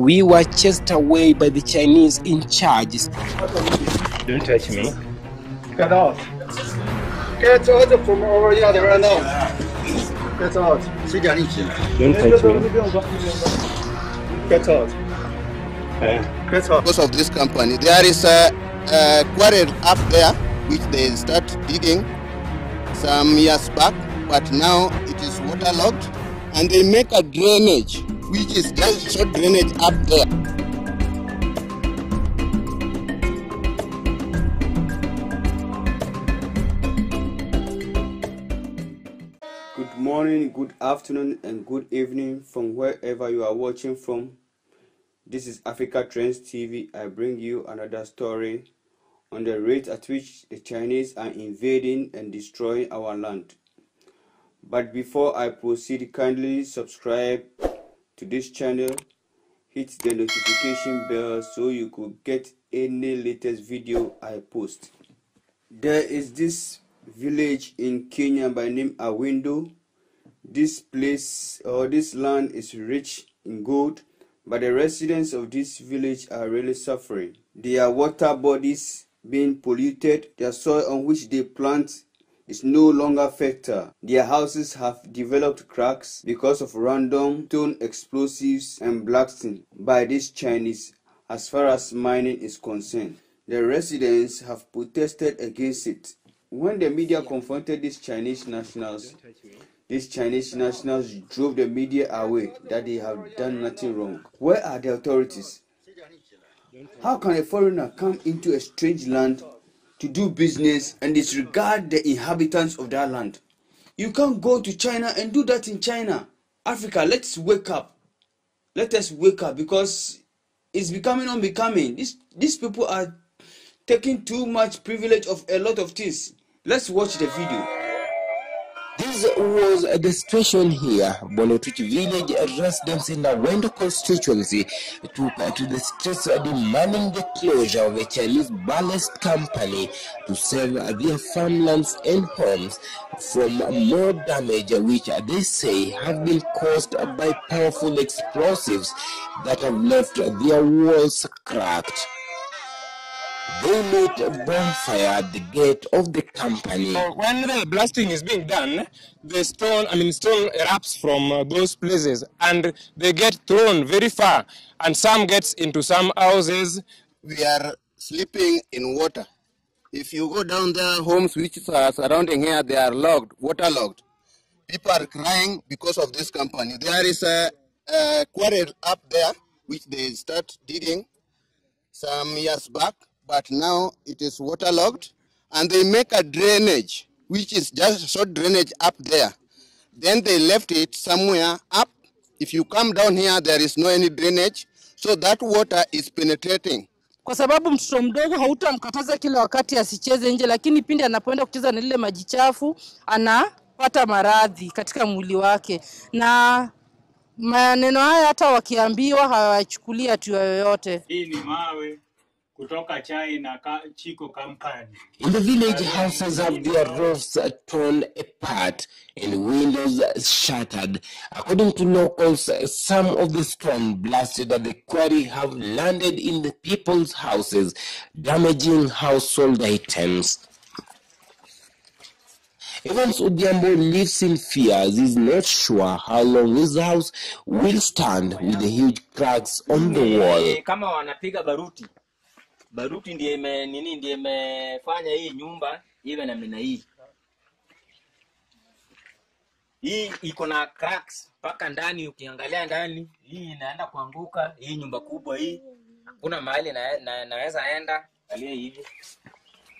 we were chased away by the Chinese in charge. Don't touch me. Get out. Get out from over here right now. Get out. Don't touch me. Get out. Get out. Because of this company, there is a quarry up there which they start digging some years back, but now it is waterlogged, and they make a drainage, which is just short drainage up there. Good morning, good afternoon, and good evening from wherever you are watching from. This is Africa Trends TV. I bring you another story on the rate at which the Chinese are invading and destroying our land. But before I proceed, kindly subscribe to this channel, hit the notification bell so you could get any latest video I post. There is this village in Kenya by name Awendo. This place or this land is rich in gold, but the residents of this village are really suffering. Their water bodies being polluted, their soil on which they plant is no longer fertile. Their houses have developed cracks because of random stone explosives and blasting by these Chinese as far as mining is concerned. The residents have protested against it. When the media confronted these Chinese nationals drove the media away that they have done nothing wrong. Where are the authorities? How can a foreigner come into a strange land to do business and disregard the inhabitants of that land? You can't go to China and do that in China. Africa, let's wake up. Let us wake up, because it's becoming unbecoming. These people are taking too much privilege of a lot of things. Let's watch the video. This was the situation here. Bolotuchi village residents in the Awendo constituency took to the streets demanding the closure of a Chinese ballast company to save their farmlands and homes from more damage which they say have been caused by powerful explosives that have left their walls cracked. They lit a bonfire at the gate of the company. So when the blasting is being done, the stone erupts from those places, and they get thrown very far, and some gets into some houses. They are sleeping in water. If you go down the homes which are surrounding here, they are logged, waterlogged. People are crying because of this company. There is a quarry up there which they start digging some years back, but now it is waterlogged, and they make a drainage, which is just short drainage up there. Then they left it somewhere up. If you come down here, there is no any drainage, so that water is penetrating. Kwa sababu mtoto mdogo hautamkataza kila wakati asicheze nje, lakini pindi anapoenda kucheza na lile maji chafu anapata maradhi katika mwili wake. Na maneno haya hata wakiambiwa hawachukulia tu yoyote. Hii ni mawe. In the village, houses have their roofs torn apart and windows shattered. According to locals, some of the storm blasted at the quarry have landed in the people's houses, damaging household items. Evans Odyambo lives in fear as he's not sure how long his house will stand with the huge cracks on the wall. Baruti ndiye imefanya hii nyumba iwe na mina hii iko na cracks paka ndani. Ukiangalia ndani hii inaenda kuanguka, hii nyumba kubwa hii hakuna mahali naweza enda. Angalia hivi,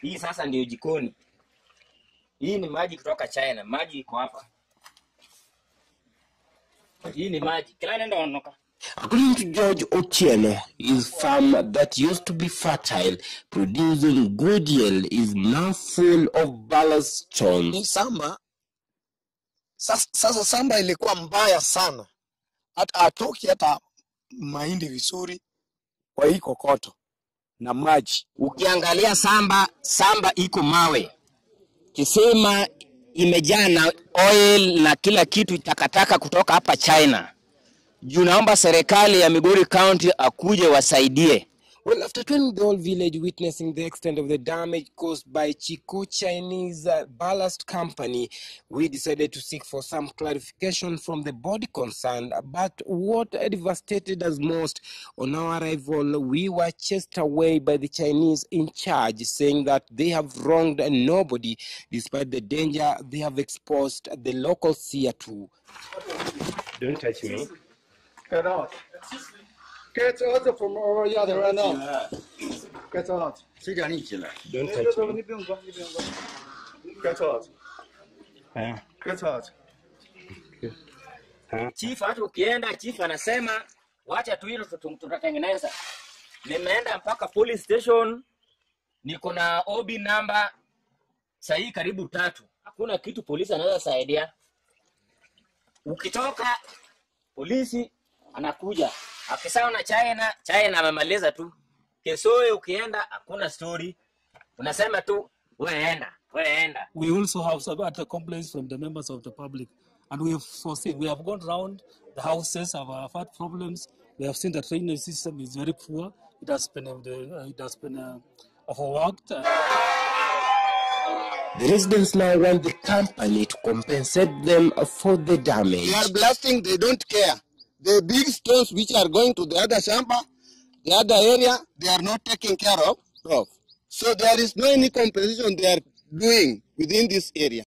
hii sasa ndio jikoni. Hii ni maji kutoka China, maji iko hapa. Hii ni maji kila nenda onoka. According to George Otieno, his farm that used to be fertile, producing good yield, is now full of ballast stones. Sasa samba ilikuwa mbaya sana. Hata mahindi vizuri kwa hii kokoto na maji. Ukiangalia samba iko mawe. Kisema imejaa na oil na kila kitu, takataka kutoka hapa China. juu naomba serikali ya Migori County akuje wasaidie. Well, after touring the whole village, witnessing the extent of the damage caused by Chiku Chinese Ballast Company, we decided to seek for some clarification from the body concerned about what devastated us most. On our arrival, we were chased away by the Chinese in charge, saying that they have wronged nobody, despite the danger they have exposed the locals here to. Don't touch me. Get out. Get out from over here, they run out. Get out. Don't touch me. Get out. Get out. Chief, watu kienda, chief anasema, wacha tuiru tunatengeneza. Nimeenda mpaka police station, niko na OB number, sahi karibu 3. Hakuna kitu polisi anaweza saidia. Ukitoka, polisi anakuja. Afisa na China amemaliza tu. Kesoe ukienda hakuna story. Unasema tu wewe enda. We also have some complaints from the members of the public, and we have foreseen, we have gone round the houses, have had problems. We have seen the training system is very poor. It has been overworked. The residents now want the company to compensate them for the damage. They are blasting, they don't care. The big stones which are going to the other shamba, the other area, they are not taking care of. So there is no any compensation they are doing within this area.